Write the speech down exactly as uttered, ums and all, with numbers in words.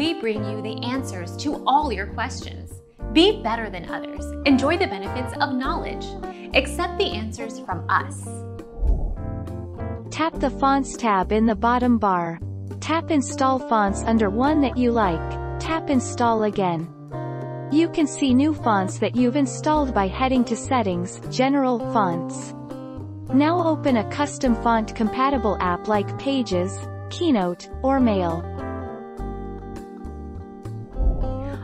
we bring you the answers to all your questions. Be better than others. Enjoy the benefits of knowledge. Accept the answers from us. Tap the Fonts tab in the bottom bar. Tap Install Fonts under one that you like. Tap Install again. You can see new fonts that you've installed by heading to Settings, General Fonts. Now open a custom font compatible app like Pages, Keynote, or Mail.